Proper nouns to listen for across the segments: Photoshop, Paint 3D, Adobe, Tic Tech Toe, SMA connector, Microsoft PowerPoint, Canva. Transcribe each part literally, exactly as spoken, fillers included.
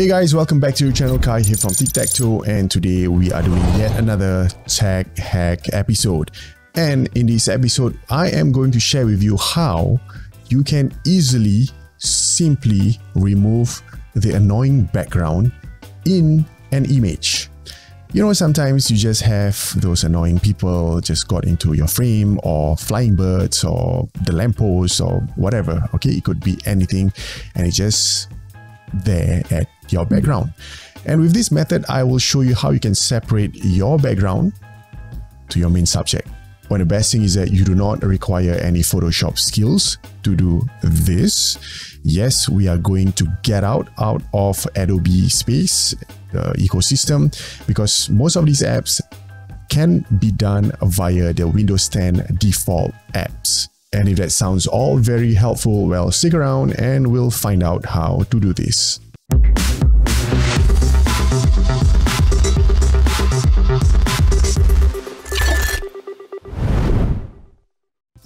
Hey guys, welcome back to your channel. Kai here from Tic Tech Toe, and today we are doing yet another tech hack episode. And in this episode, I am going to share with you how you can easily, simply remove the annoying background in an image. You know, sometimes you just have those annoying people just got into your frame, or flying birds, or the lamppost, or whatever. Okay, it could be anything, and it just there at your background. And with this method, I will show you how you can separate your background to your main subject. One of the best thing is that you do not require any Photoshop skills to do this. Yes, we are going to get out out of Adobe space uh, ecosystem, because most of these apps can be done via the Windows ten default apps. And if that sounds all very helpful, well, stick around and we'll find out how to do this.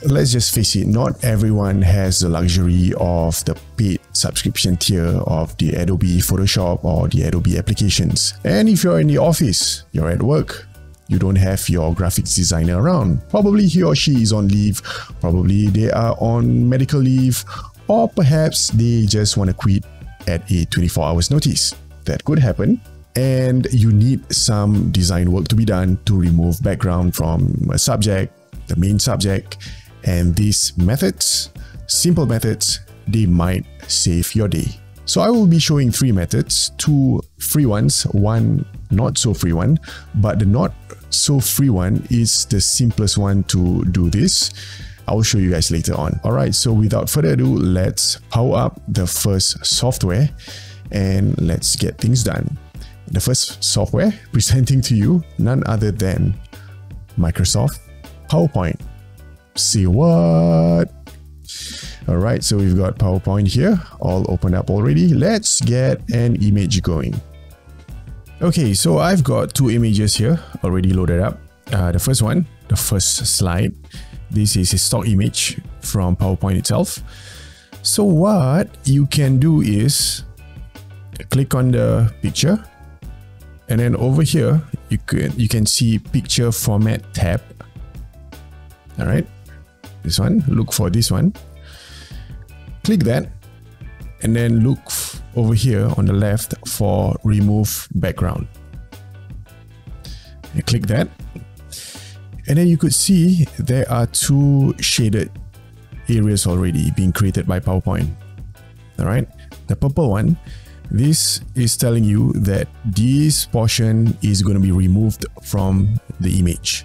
Let's just face it, not everyone has the luxury of the paid subscription tier of the Adobe Photoshop or the Adobe applications. And if you're in the office, you're at work, you don't have your graphics designer around. Probably he or she is on leave, probably they are on medical leave, or perhaps they just want to quit at a twenty-four hours notice. That could happen. And you need some design work to be done to remove background from a subject, the main subject. And these methods, simple methods, they might save your day. So I will be showing three methods, two free ones, one not so free one, but the not so free one is the simplest one to do this. I will show you guys later on. All right, so without further ado, let's power up the first software and let's get things done. The first software presenting to you, none other than Microsoft PowerPoint. See what? All right, so we've got PowerPoint here, all opened up already. Let's get an image going. Okay, so I've got two images here already loaded up. Uh, the first one, the first slide, this is a stock image from PowerPoint itself. So what you can do is click on the picture, and then over here you can you can see picture format tab. All right, this one, look for this one, click that, and then look over here on the left for remove background and click that. And then you could see there are two shaded areas already being created by PowerPoint. All right, the purple one, this is telling you that this portion is going to be removed from the image.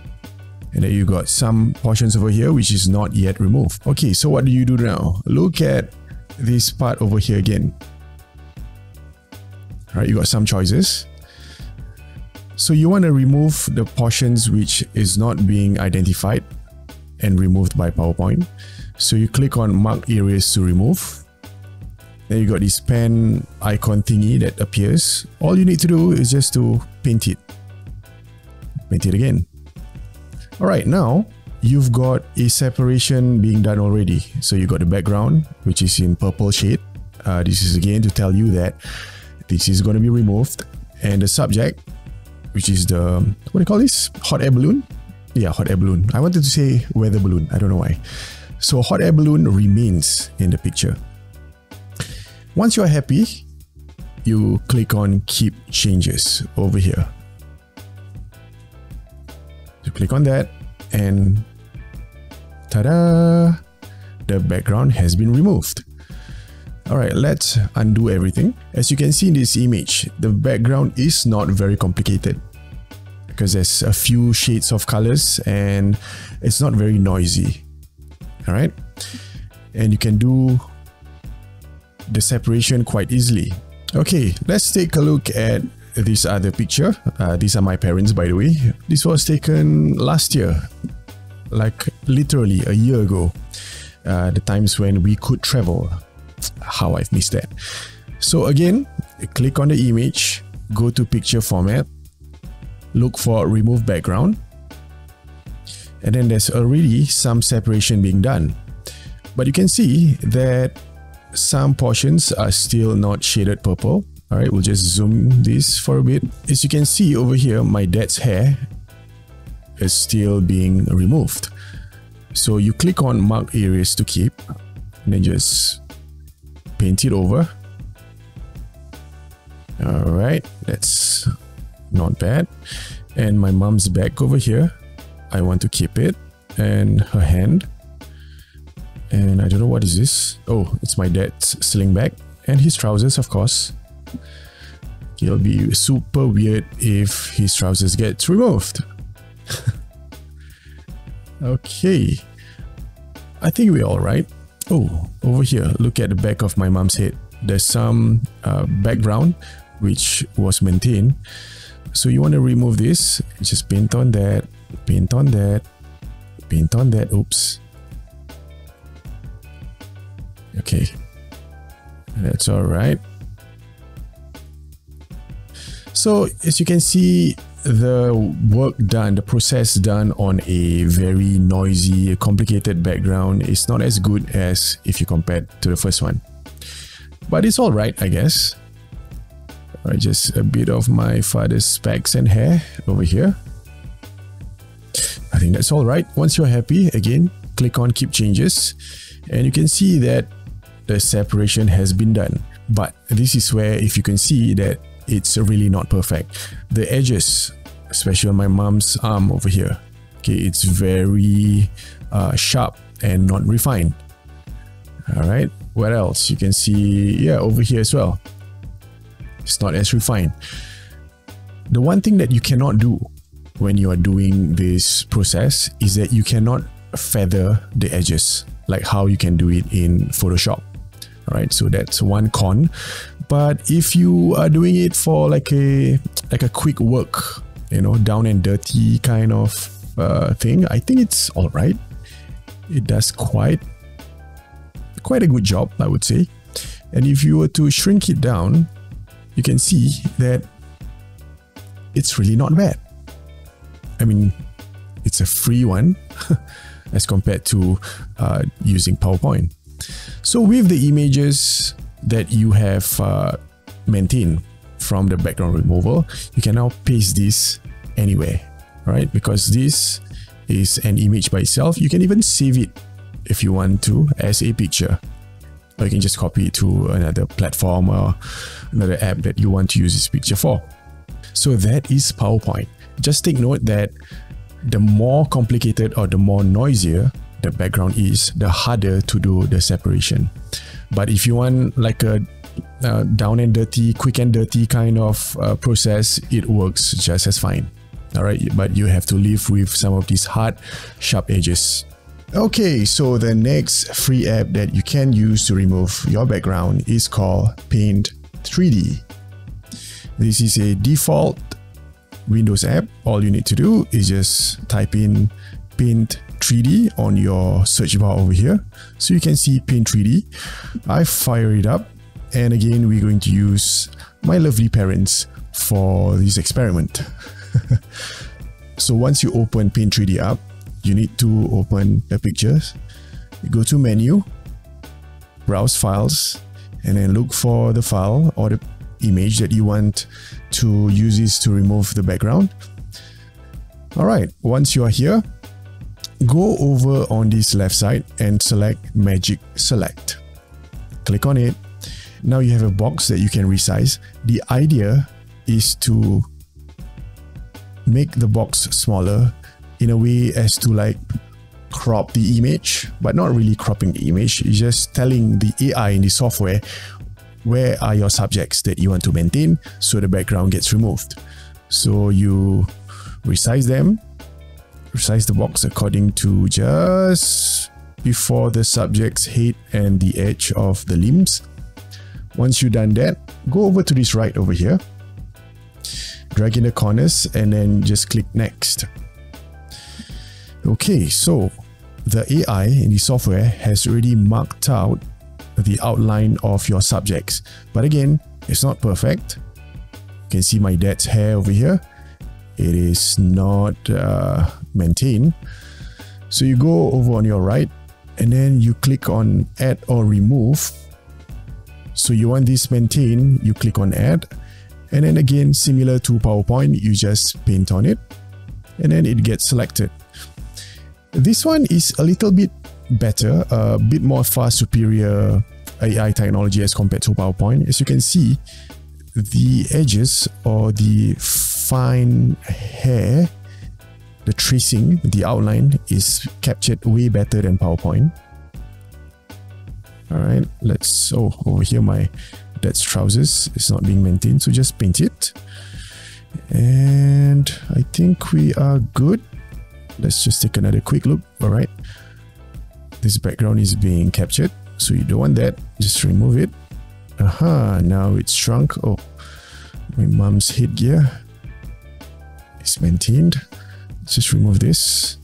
And then you got some portions over here which is not yet removed. Okay, so what do you do now? Look at this part over here again. All right, you got some choices. So you want to remove the portions which is not being identified and removed by PowerPoint. So you click on mark areas to remove. Then you got this pen icon thingy that appears. All you need to do is just to paint it. Paint it again. All right, now you've got a separation being done already. So you got the background, which is in purple shade. Uh, this is again to tell you that this is going to be removed, and the subject, which is the, what do you call this? Hot air balloon? Yeah, hot air balloon. I wanted to say weather balloon. I don't know why. So hot air balloon remains in the picture. Once you're happy, you click on keep changes over here. So click on that, and ta-da! The background has been removed. Alright, let's undo everything. As you can see in this image, the background is not very complicated because there's a few shades of colors and it's not very noisy. Alright, and you can do the separation quite easily. Okay, let's take a look at this other picture. Uh, these are my parents, by the way. This was taken last year, like literally a year ago. Uh, the times when we could travel. How I've missed that. So again, click on the image, go to picture format, look for remove background, and then there's already some separation being done. But you can see that some portions are still not shaded purple, Alright, we'll just zoom this for a bit. As you can see over here, my dad's hair is still being removed. So you click on mark areas to keep and then just paint it over. Alright, that's not bad. And my mom's back over here, I want to keep it. And her hand. And I don't know what is this. Oh, it's my dad's sling bag. And his trousers, of course. It'll be super weird if his trousers gets removed. Okay. I think we're all right. Oh, over here, look at the back of my mom's head. There's some uh, background which was maintained. So you want to remove this. Just paint on that, paint on that, paint on that. Oops. Okay. That's all right. So as you can see, the work done, the process done on a very noisy, complicated background is not as good as if you compare it to the first one. But it's all right, I guess. All right, just a bit of my father's specs and hair over here. I think that's all right. Once you're happy, again, click on Keep Changes. And you can see that the separation has been done. But this is where, if you can see that it's really not perfect. The edges, especially on my mom's arm over here, okay, it's very uh, sharp and not refined. All right, what else? You can see, yeah, over here as well. It's not as refined. The one thing that you cannot do when you are doing this process is that you cannot feather the edges, like how you can do it in Photoshop. All right, so that's one con. But if you are doing it for like a like a quick work, you know, down and dirty kind of uh, thing, I think it's all right. It does quite quite a good job, I would say. And if you were to shrink it down, you can see that it's really not bad. I mean, it's a free one as compared to uh, using PowerPoint. So with the images that you have uh, maintained from the background removal, you can now paste this anywhere, right? Because this is an image by itself. You can even save it if you want to as a picture, or you can just copy it to another platform or another app that you want to use this picture for. So that is PowerPoint. Just take note that the more complicated or the more noisier the background is, the harder to do the separation. But if you want like a uh, down and dirty, quick and dirty kind of uh, process, it works just as fine. All right, but you have to live with some of these hard, sharp edges. Okay, so the next free app that you can use to remove your background is called Paint three D. This is a default Windows app. All you need to do is just type in Paint three D on your search bar over here, so you can see Paint three D. I fire it up, and again we're going to use my lovely parents for this experiment. So once you open Paint three D up, you need to open the pictures. You go to menu, browse files, and then look for the file or the image that you want to use this to remove the background. Alright, once you are here, go over on this left side and select Magic Select. Click on it. Now you have a box that you can resize. The idea is to make the box smaller in a way as to like crop the image, but not really cropping the image. It's just telling the A I in the software where are your subjects that you want to maintain, so the background gets removed. So you resize them. Resize the box according to just before the subject's head and the edge of the limbs. Once you've done that, go over to this right over here, drag in the corners, and then just click next. Okay, so the A I in the software has already marked out the outline of your subjects, but again, it's not perfect. You can see my dad's hair over here. It is not uh, maintained. So you go over on your right and then you click on add or remove. So you want this maintained, you click on add, and then again, similar to PowerPoint, you just paint on it and then it gets selected. This one is a little bit better, a bit more far superior A I technology as compared to PowerPoint. As you can see, the edges or the fine hair, the tracing, the outline is captured way better than PowerPoint. Alright, let's, oh, over here my, that's trousers, it's not being maintained, so just paint it. And I think we are good. Let's just take another quick look. Alright, this background is being captured, so you don't want that, just remove it. Aha, now it's shrunk. Oh, my mom's headgear is maintained. Let's just remove this.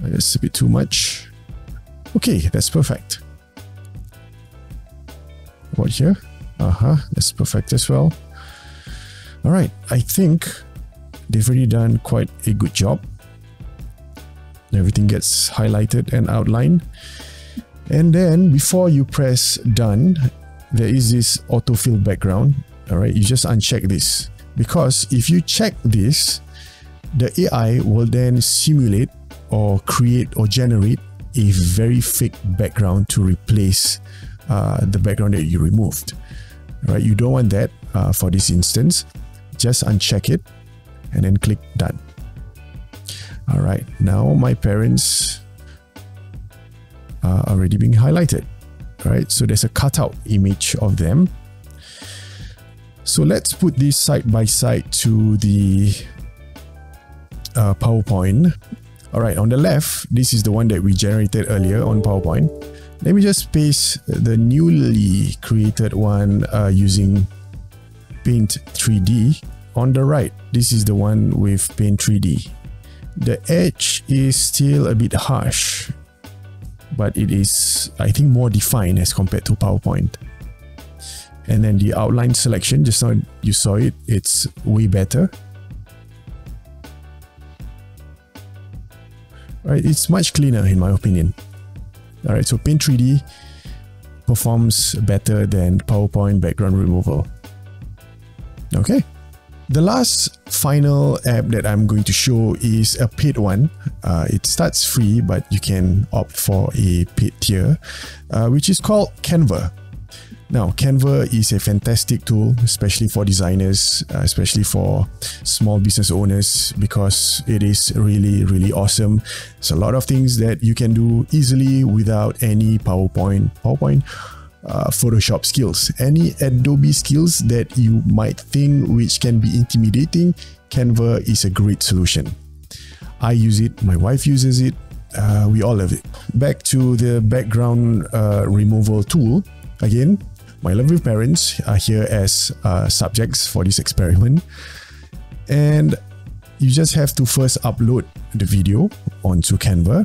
That's a bit too much. Okay, that's perfect. What here? Aha, that's perfect as well. Alright, I think they've already done quite a good job. Everything gets highlighted and outlined. And then before you press done, there is this autofill background. Alright, you just uncheck this, because if you check this, the A I will then simulate or create or generate a very fake background to replace uh, the background that you removed. Alright, you don't want that uh, for this instance. Just uncheck it and then click done. Alright, now my parents are already being highlighted. Alright, so there's a cutout image of them. So let's put this side by side to the uh, PowerPoint. Alright, on the left, this is the one that we generated earlier on PowerPoint. Let me just paste the newly created one uh, using Paint three D. On the right, this is the one with Paint three D. The edge is still a bit harsh, but it is, I think, more defined as compared to PowerPoint. And then the outline selection, just now you saw it, it's way better. Right, it's much cleaner in my opinion. Alright, so Paint three D performs better than PowerPoint background removal. Okay. The last final app that I'm going to show is a paid one. Uh, it starts free, but you can opt for a paid tier, uh, which is called Canva. Now, Canva is a fantastic tool, especially for designers, uh, especially for small business owners, because it is really, really awesome. It's a lot of things that you can do easily without any PowerPoint, PowerPoint, Uh, Photoshop skills, any Adobe skills that you might think which can be intimidating. Canva is a great solution. I use it, my wife uses it, uh, we all love it. Back to the background uh, removal tool. Again, my lovely parents are here as uh, subjects for this experiment, and you just have to first upload the video onto Canva,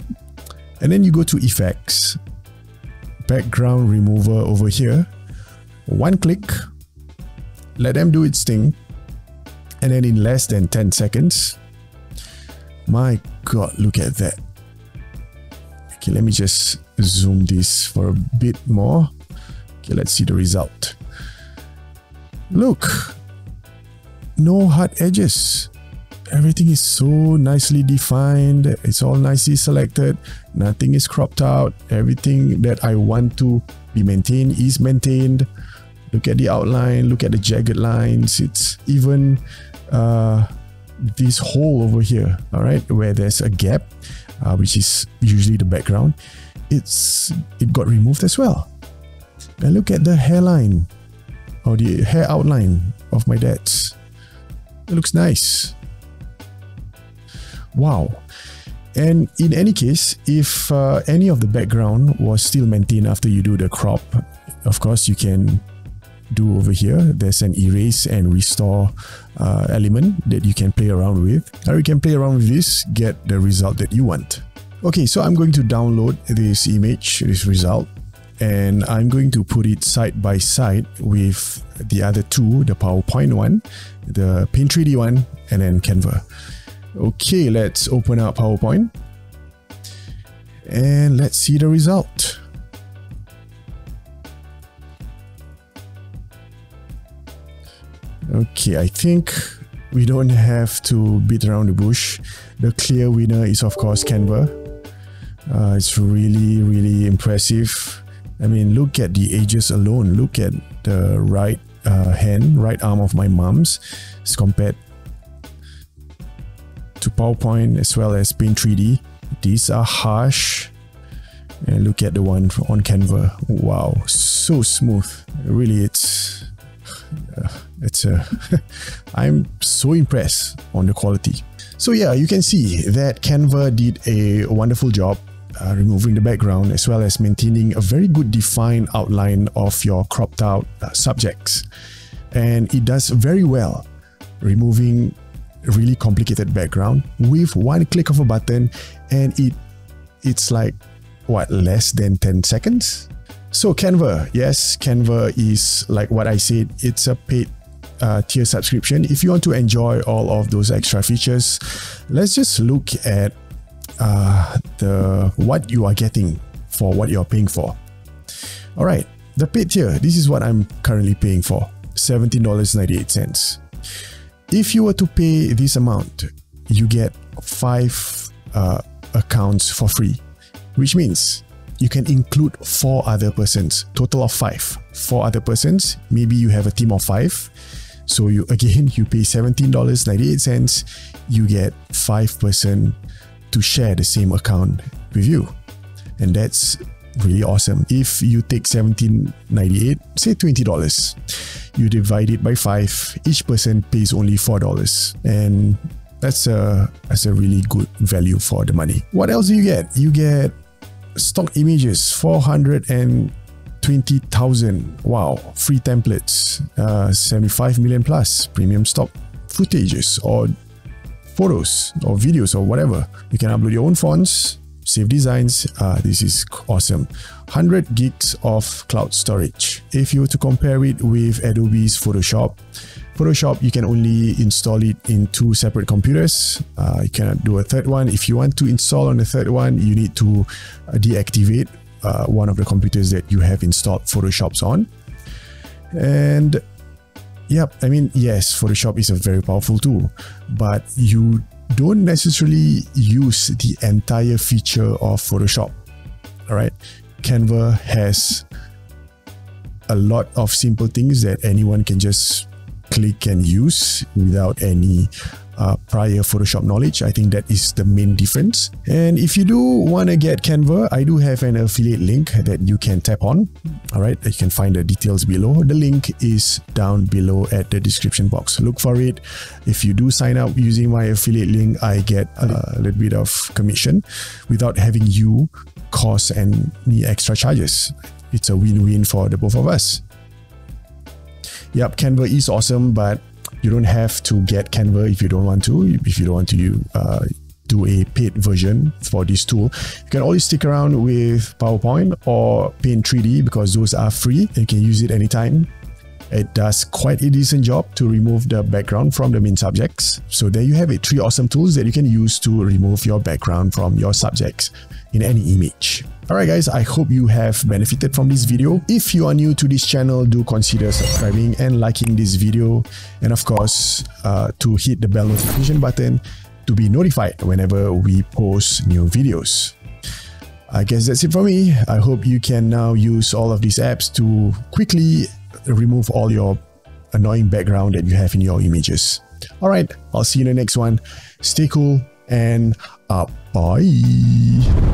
and then you go to effects, background remover over here, one click, let them do its thing, and then in less than ten seconds, my god, look at that. Okay, let me just zoom this for a bit more. Okay, let's see the result. Look, no hard edges, everything is so nicely defined, it's all nicely selected, nothing is cropped out, everything that I want to be maintained is maintained. Look at the outline, look at the jagged lines, it's even uh, this hole over here, alright, where there's a gap, uh, which is usually the background, it's it got removed as well. And look at the hairline, or the hair outline of my dad's, it looks nice. Wow. And in any case, if uh, any of the background was still maintained after you do the crop, of course you can do over here, there's an erase and restore uh, element that you can play around with, or you can play around with this, get the result that you want. Okay, so I'm going to download this image, this result, and I'm going to put it side by side with the other two, the PowerPoint one, the Paint three D one, and then Canva. Okay, let's open up PowerPoint and let's see the result. Okay, I think we don't have to beat around the bush. The clear winner is of course Canva. Uh, it's really, really impressive. I mean, look at the edges alone. Look at the right uh, hand, right arm of my mom's as compared to PowerPoint as well as Paint three D. These are harsh. And look at the one on Canva. Wow, so smooth. Really, it's uh, it's uh, I'm so impressed on the quality. So yeah, you can see that Canva did a wonderful job uh, removing the background as well as maintaining a very good defined outline of your cropped out uh, subjects. And it does very well removing really complicated background with one click of a button, and it it's like what, less than ten seconds? So Canva, yes, Canva is like what I said, it's a paid uh, tier subscription. If you want to enjoy all of those extra features, let's just look at uh, the what you are getting for what you're paying for. All right, the paid tier, this is what I'm currently paying for, seventeen dollars and ninety-eight cents. If you were to pay this amount, you get five uh, accounts for free, which means you can include four other persons, total of five. Four other persons, maybe you have a team of five. So you again, you pay seventeen dollars and ninety-eight cents, you get five person to share the same account with you. And that's really awesome. If you take seventeen dollars and ninety-eight cents, say twenty dollars. You divide it by five, each person pays only four dollars, and that's a, that's a really good value for the money. What else do you get? You get stock images, four hundred twenty thousand, wow, free templates, uh, seventy-five million plus, premium stock footages or photos or videos or whatever. You can upload your own fonts, save designs. Uh, this is awesome. one hundred gigs of cloud storage. If you were to compare it with Adobe's Photoshop, Photoshop, you can only install it in two separate computers. Uh, you cannot do a third one. If you want to install on the third one, you need to deactivate uh, one of the computers that you have installed Photoshops on. And yeah, I mean, yes, Photoshop is a very powerful tool, but you don't necessarily use the entire feature of Photoshop. All right, Canva has a lot of simple things that anyone can just click and use without any uh, prior Photoshop knowledge. I think that is the main difference. And if you do want to get Canva, I do have an affiliate link that you can tap on. All right, you can find the details below. The link is down below at the description box. Look for it. If you do sign up using my affiliate link, I get a little bit of commission without having you cost and any extra charges. It's a win-win for the both of us. Yep, Canva is awesome, but you don't have to get Canva if you don't want to. If you don't want to you, uh, do a paid version for this tool, you can always stick around with PowerPoint or Paint three D because those are free. You can use it anytime. It does quite a decent job to remove the background from the main subjects. So there you have it, three awesome tools that you can use to remove your background from your subjects in any image. Alright guys, I hope you have benefited from this video. If you are new to this channel, do consider subscribing and liking this video. And of course, uh, to hit the bell notification button to be notified whenever we post new videos. I guess that's it for me. I hope you can now use all of these apps to quickly remove all your annoying background that you have in your images. Alright, I'll see you in the next one. Stay cool and uh, bye.